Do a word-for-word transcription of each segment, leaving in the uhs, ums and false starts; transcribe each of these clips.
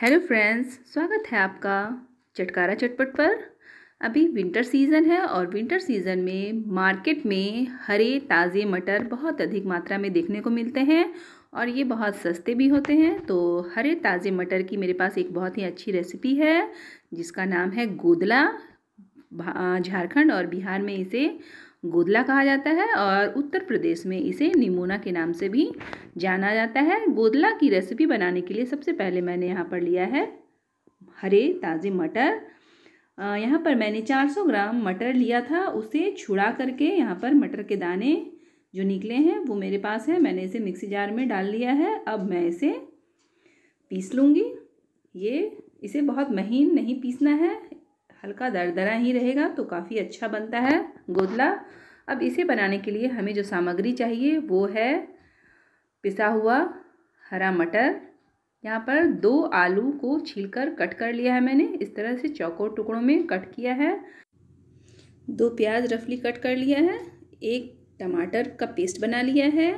Hello friends, स्वागत है आपका चटकारा चटपट पर। अभी विंटर सीज़न है और विंटर सीज़न में मार्केट में हरे ताज़े मटर बहुत अधिक मात्रा में देखने को मिलते हैं और ये बहुत सस्ते भी होते हैं। तो हरे ताज़े मटर की मेरे पास एक बहुत ही अच्छी रेसिपी है जिसका नाम है गोदला। झारखंड और बिहार में इसे गोदला कहा जाता है और उत्तर प्रदेश में इसे निमोना के नाम से भी जाना जाता है। गोदला की रेसिपी बनाने के लिए सबसे पहले मैंने यहाँ पर लिया है हरे ताज़े मटर। यहाँ पर मैंने चार सौ ग्राम मटर लिया था, उसे छुड़ा करके यहाँ पर मटर के दाने जो निकले हैं वो मेरे पास है। मैंने इसे मिक्सी जार में डाल लिया है। अब मैं इसे पीस लूँगी। ये इसे बहुत महीन नहीं पीसना है, हल्का दरदरा ही रहेगा तो काफ़ी अच्छा बनता है गोदला। अब इसे बनाने के लिए हमें जो सामग्री चाहिए वो है पिसा हुआ हरा मटर। यहाँ पर दो आलू को छीलकर कट कर लिया है मैंने, इस तरह से चौकोर टुकड़ों में कट किया है। दो प्याज रफली कट कर लिया है। एक टमाटर का पेस्ट बना लिया है।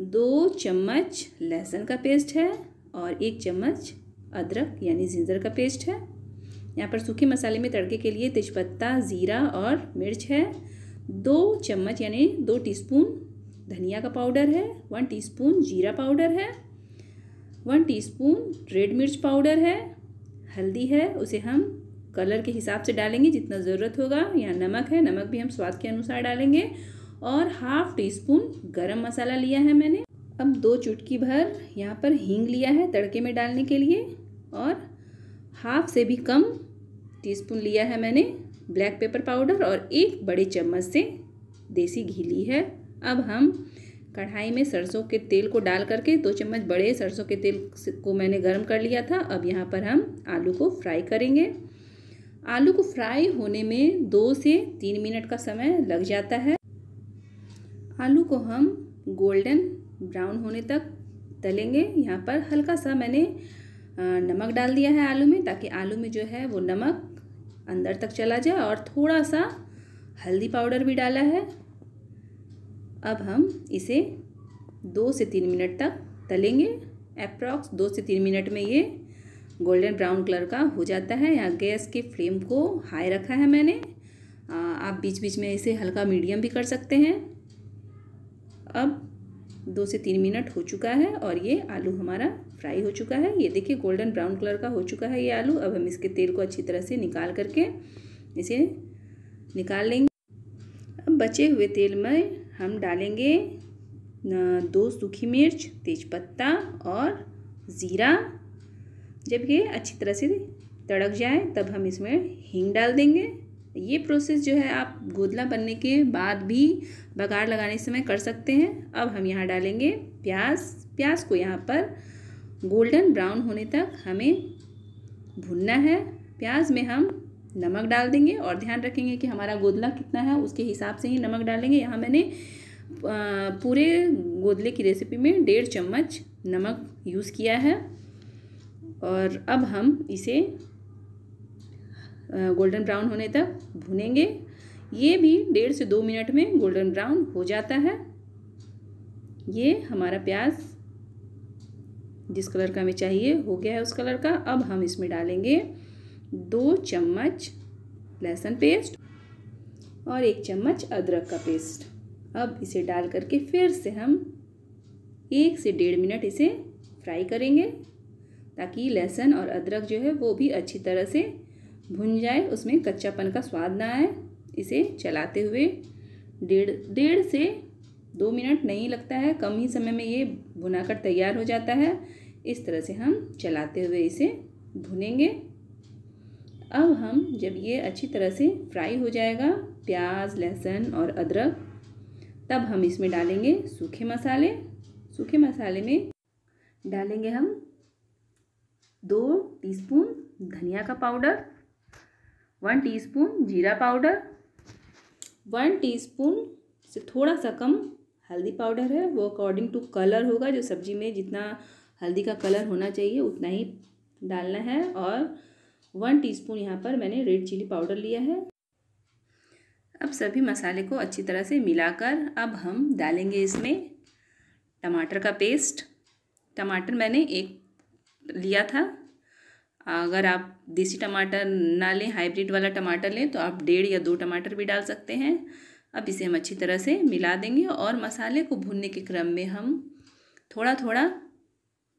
दो चम्मच लहसुन का पेस्ट है और एक चम्मच अदरक यानी जिंजर का पेस्ट है। यहाँ पर सूखे मसाले में तड़के के लिए तेजपत्ता, ज़ीरा और मिर्च है। दो चम्मच यानी दो टीस्पून धनिया का पाउडर है। वन टीस्पून जीरा पाउडर है। वन टीस्पून रेड मिर्च पाउडर है। हल्दी है, उसे हम कलर के हिसाब से डालेंगे जितना ज़रूरत होगा। यहाँ नमक है, नमक भी हम स्वाद के अनुसार डालेंगे। और हाफ टी स्पून गरम मसाला लिया है मैंने। अब दो चुटकी भर यहाँ पर हींग लिया है तड़के में डालने के लिए और हाफ से भी कम टीस्पून लिया है मैंने ब्लैक पेपर पाउडर और एक बड़े चम्मच से देसी घी ली है। अब हम कढ़ाई में सरसों के तेल को डाल करके दो चम्मच बड़े सरसों के तेल को मैंने गर्म कर लिया था। अब यहाँ पर हम आलू को फ्राई करेंगे। आलू को फ्राई होने में दो से तीन मिनट का समय लग जाता है। आलू को हम गोल्डन ब्राउन होने तक तलेंगे। यहाँ पर हल्का सा मैंने नमक डाल दिया है आलू में ताकि आलू में जो है वो नमक अंदर तक चला जाए और थोड़ा सा हल्दी पाउडर भी डाला है। अब हम इसे दो से तीन मिनट तक तलेंगे। अप्रॉक्स दो से तीन मिनट में ये गोल्डन ब्राउन कलर का हो जाता है। यहाँ गैस के फ्लेम को हाई रखा है मैंने। आप बीच बीच में इसे हल्का मीडियम भी कर सकते हैं। अब दो से तीन मिनट हो चुका है और ये आलू हमारा फ्राई हो चुका है। ये देखिए गोल्डन ब्राउन कलर का हो चुका है ये आलू। अब हम इसके तेल को अच्छी तरह से निकाल करके इसे निकाल लेंगे। अब बचे हुए तेल में हम डालेंगे दो सूखी मिर्च, तेजपत्ता और ज़ीरा। जब ये अच्छी तरह से तड़क जाए तब हम इसमें हींग डाल देंगे। ये प्रोसेस जो है आप गोदला बनने के बाद भी बघार लगाने समय कर सकते हैं। अब हम यहाँ डालेंगे प्याज। प्याज को यहाँ पर गोल्डन ब्राउन होने तक हमें भुनना है। प्याज में हम नमक डाल देंगे और ध्यान रखेंगे कि हमारा गोदला कितना है उसके हिसाब से ही नमक डालेंगे। यहाँ मैंने पूरे गोदले की रेसिपी में डेढ़ चम्मच नमक यूज़ किया है। और अब हम इसे गोल्डन ब्राउन होने तक भुनेंगे। ये भी डेढ़ से दो मिनट में गोल्डन ब्राउन हो जाता है। ये हमारा प्याज जिस कलर का हमें चाहिए हो गया है उस कलर का। अब हम इसमें डालेंगे दो चम्मच लहसुन पेस्ट और एक चम्मच अदरक का पेस्ट। अब इसे डाल करके फिर से हम एक से डेढ़ मिनट इसे फ्राई करेंगे ताकि लहसुन और अदरक जो है वो भी अच्छी तरह से भुन जाए, उसमें कच्चापन का स्वाद ना आए। इसे चलाते हुए डेढ़ डेढ़ से दो मिनट नहीं लगता है, कम ही समय में ये भुनाकर तैयार हो जाता है। इस तरह से हम चलाते हुए इसे भुनेंगे। अब हम जब ये अच्छी तरह से फ्राई हो जाएगा प्याज, लहसुन और अदरक, तब हम इसमें डालेंगे सूखे मसाले। सूखे मसाले में डालेंगे हम दो टीस्पून धनिया का पाउडर, वन टीस्पून जीरा पाउडर, वन टीस्पून से थोड़ा सा कम हल्दी पाउडर है, वो अकॉर्डिंग टू कलर होगा। जो सब्ज़ी में जितना हल्दी का कलर होना चाहिए उतना ही डालना है। और वन टीस्पून यहाँ पर मैंने रेड चिली पाउडर लिया है। अब सभी मसाले को अच्छी तरह से मिलाकर अब हम डालेंगे इसमें टमाटर का पेस्ट। टमाटर मैंने एक लिया था, अगर आप देसी टमाटर ना लें, हाइब्रिड वाला टमाटर लें, तो आप डेढ़ या दो टमाटर भी डाल सकते हैं। अब इसे हम अच्छी तरह से मिला देंगे और मसाले को भूनने के क्रम में हम थोड़ा थोड़ा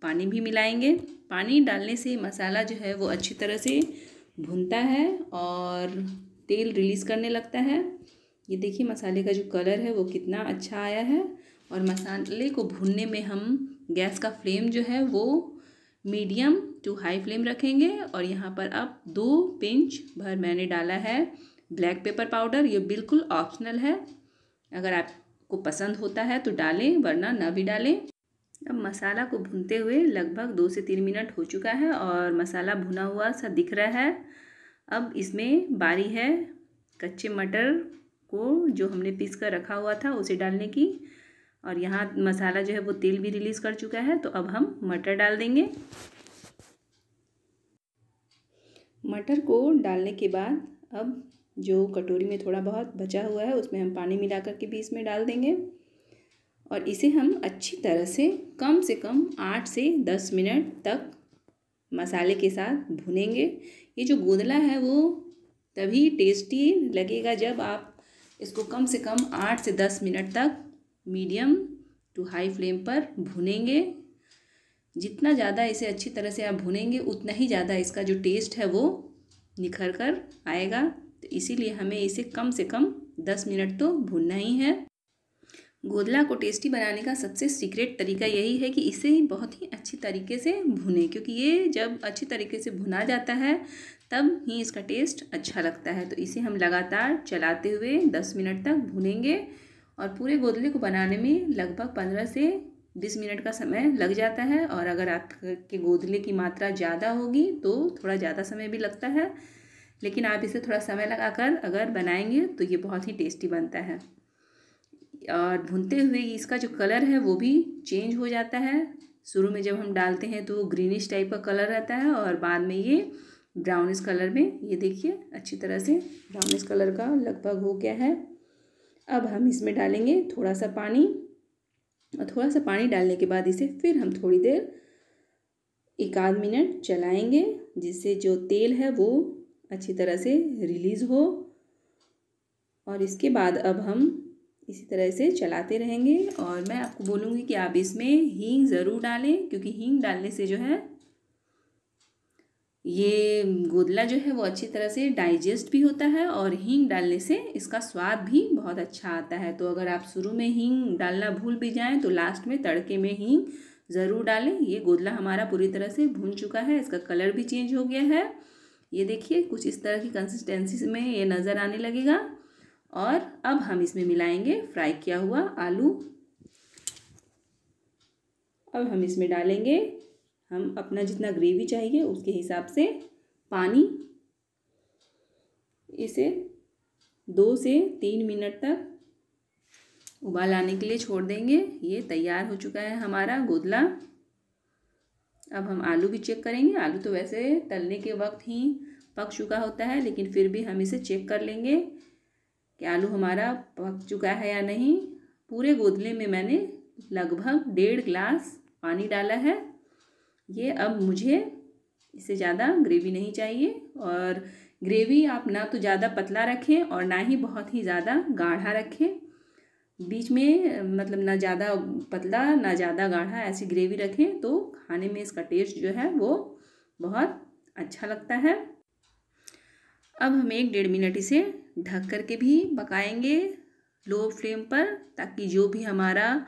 पानी भी मिलाएंगे। पानी डालने से मसाला जो है वो अच्छी तरह से भुनता है और तेल रिलीज़ करने लगता है। ये देखिए मसाले का जो कलर है वो कितना अच्छा आया है। और मसाले को भूनने में हम गैस का फ्लेम जो है वो मीडियम टू हाई फ्लेम रखेंगे। और यहाँ पर आप दो पिंच भर मैंने डाला है ब्लैक पेपर पाउडर। ये बिल्कुल ऑप्शनल है, अगर आपको पसंद होता है तो डालें, वरना ना भी डालें। अब मसाला को भूनते हुए लगभग दो से तीन मिनट हो चुका है और मसाला भुना हुआ सा दिख रहा है। अब इसमें बारी है कच्चे मटर को जो हमने पीस कर रखा हुआ था उसे डालने की। और यहाँ मसाला जो है वो तेल भी रिलीज़ कर चुका है, तो अब हम मटर डाल देंगे। मटर को डालने के बाद अब जो कटोरी में थोड़ा बहुत बचा हुआ है उसमें हम पानी मिला कर के भी इसमें डाल देंगे। और इसे हम अच्छी तरह से कम से कम आठ से दस मिनट तक मसाले के साथ भुनेंगे। ये जो गोदला है वो तभी टेस्टी लगेगा जब आप इसको कम से कम आठ से दस मिनट तक मीडियम टू हाई फ्लेम पर भुनेंगे। जितना ज़्यादा इसे अच्छी तरह से आप भुनेंगे उतना ही ज़्यादा इसका जो टेस्ट है वो निखर कर आएगा। तो इसीलिए हमें इसे कम से कम दस मिनट तो भुनना ही है। गोदला को टेस्टी बनाने का सबसे सीक्रेट तरीका यही है कि इसे बहुत ही अच्छी तरीके से भुने, क्योंकि ये जब अच्छी तरीके से भुना जाता है तब ही इसका टेस्ट अच्छा लगता है। तो इसे हम लगातार चलाते हुए दस मिनट तक भुनेंगे। और पूरे गोदले को बनाने में लगभग पंद्रह से बीस मिनट का समय लग जाता है। और अगर आपके गोदले की मात्रा ज़्यादा होगी तो थोड़ा ज़्यादा समय भी लगता है, लेकिन आप इसे थोड़ा समय लगाकर अगर बनाएंगे तो ये बहुत ही टेस्टी बनता है। और भुनते हुए इसका जो कलर है वो भी चेंज हो जाता है। शुरू में जब हम डालते हैं तो ग्रीनिश टाइप का कलर रहता है और बाद में ये ब्राउनिश कलर में, ये देखिए अच्छी तरह से ब्राउनिश कलर का लगभग हो गया है। अब हम इसमें डालेंगे थोड़ा सा पानी, और थोड़ा सा पानी डालने के बाद इसे फिर हम थोड़ी देर एक आध मिनट चलाएँगे, जिससे जो तेल है वो अच्छी तरह से रिलीज़ हो। और इसके बाद अब हम इसी तरह से चलाते रहेंगे। और मैं आपको बोलूँगी कि आप इसमें हींग ज़रूर डालें, क्योंकि हींग डालने से जो है ये गोदला जो है वो अच्छी तरह से डाइजेस्ट भी होता है और हींग डालने से इसका स्वाद भी बहुत अच्छा आता है। तो अगर आप शुरू में हींग डालना भूल भी जाएं तो लास्ट में तड़के में हींग ज़रूर डालें। ये गोदला हमारा पूरी तरह से भून चुका है, इसका कलर भी चेंज हो गया है। ये देखिए कुछ इस तरह की कंसिस्टेंसी में ये नज़र आने लगेगा। और अब हम इसमें मिलाएंगे फ्राई किया हुआ आलू। अब हम इसमें डालेंगे, हम अपना जितना ग्रेवी चाहिए उसके हिसाब से पानी। इसे दो से तीन मिनट तक उबाल आने के लिए छोड़ देंगे। ये तैयार हो चुका है हमारा गोदला। अब हम आलू भी चेक करेंगे। आलू तो वैसे तलने के वक्त ही पक चुका होता है, लेकिन फिर भी हम इसे चेक कर लेंगे कि आलू हमारा पक चुका है या नहीं। पूरे गोदले में मैंने लगभग डेढ़ ग्लास पानी डाला है। ये अब मुझे इससे ज़्यादा ग्रेवी नहीं चाहिए, और ग्रेवी आप ना तो ज़्यादा पतला रखें और ना ही बहुत ही ज़्यादा गाढ़ा रखें। बीच में, मतलब ना ज़्यादा पतला ना ज़्यादा गाढ़ा, ऐसी ग्रेवी रखें तो खाने में इसका टेस्ट जो है वो बहुत अच्छा लगता है। अब हम एक डेढ़ मिनट इसे ढक कर के भी पकाएंगे लो फ्लेम पर, ताकि जो भी हमारा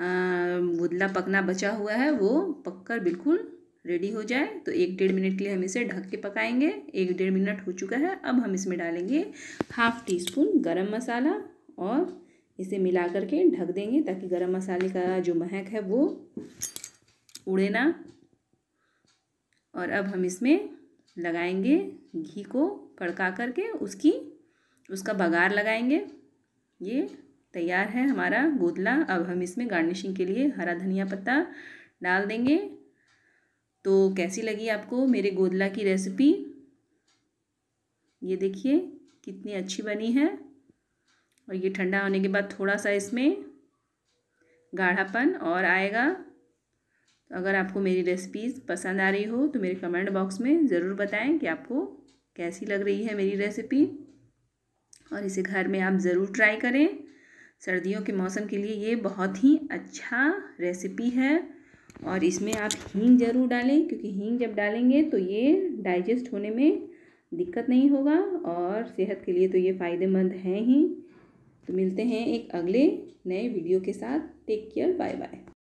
गोदला पकना बचा हुआ है वो पककर बिल्कुल रेडी हो जाए। तो एक डेढ़ मिनट के लिए हम इसे ढक के पकाएंगे। एक डेढ़ मिनट हो चुका है। अब हम इसमें डालेंगे हाफ टी स्पून गरम मसाला और इसे मिला कर के ढक देंगे, ताकि गरम मसाले का जो महक है वो उड़े ना। और अब हम इसमें लगाएंगे घी को कड़का करके, उसकी उसका बघार लगाएंगे। ये तैयार है हमारा गोदला। अब हम इसमें गार्निशिंग के लिए हरा धनिया पत्ता डाल देंगे। तो कैसी लगी आपको मेरे गोदला की रेसिपी? ये देखिए कितनी अच्छी बनी है। और ये ठंडा होने के बाद थोड़ा सा इसमें गाढ़ापन और आएगा। तो अगर आपको मेरी रेसिपीज़ पसंद आ रही हो तो मेरे कमेंट बॉक्स में ज़रूर बताएं कि आपको कैसी लग रही है मेरी रेसिपी, और इसे घर में आप ज़रूर ट्राई करें। सर्दियों के मौसम के लिए ये बहुत ही अच्छा रेसिपी है। और इसमें आप हींग ज़रूर डालें, क्योंकि हींग जब डालेंगे तो ये डाइजेस्ट होने में दिक्कत नहीं होगा, और सेहत के लिए तो ये फ़ायदेमंद है ही। तो मिलते हैं एक अगले नए वीडियो के साथ। Take care, bye bye.